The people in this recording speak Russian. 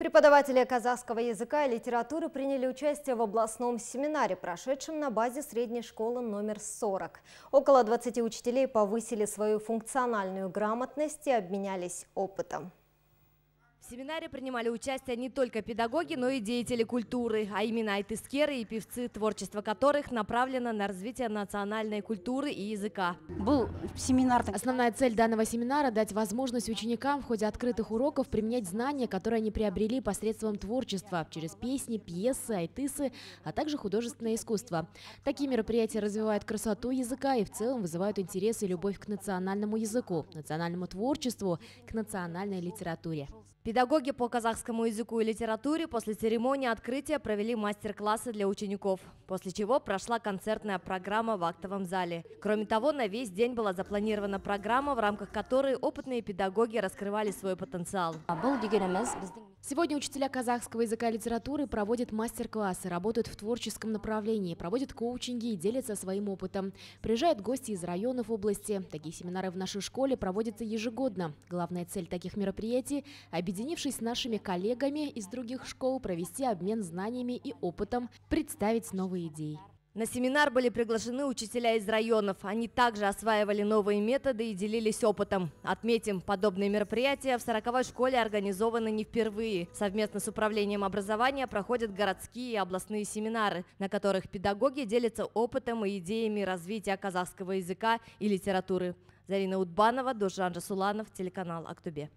Преподаватели казахского языка и литературы приняли участие в областном семинаре, прошедшем на базе средней школы номер 40. Около 20 учителей повысили свою функциональную грамотность и обменялись опытом. В семинаре принимали участие не только педагоги, но и деятели культуры, а именно айтыскеры и певцы, творчество которых направлено на развитие национальной культуры и языка. Был семинар. Основная цель данного семинара – дать возможность ученикам в ходе открытых уроков применять знания, которые они приобрели посредством творчества, через песни, пьесы, айтысы, а также художественное искусство. Такие мероприятия развивают красоту языка и в целом вызывают интерес и любовь к национальному языку, национальному творчеству, к национальной литературе. Педагоги по казахскому языку и литературе после церемонии открытия провели мастер-классы для учеников, после чего прошла концертная программа в актовом зале. Кроме того, на весь день была запланирована программа, в рамках которой опытные педагоги раскрывали свой потенциал. Сегодня учителя казахского языка и литературы проводят мастер-классы, работают в творческом направлении, проводят коучинги и делятся своим опытом. Приезжают гости из районов области. Такие семинары в нашей школе проводятся ежегодно. Главная цель таких мероприятий – объединившись с нашими коллегами из других школ, провести обмен знаниями и опытом, представить новые идеи. На семинар были приглашены учителя из районов. Они также осваивали новые методы и делились опытом. Отметим, подобные мероприятия в 40-й школе организованы не впервые. Совместно с управлением образования проходят городские и областные семинары, на которых педагоги делятся опытом и идеями развития казахского языка и литературы. Зарина Утбанова, Дуржанжа Суланов, телеканал Актобе.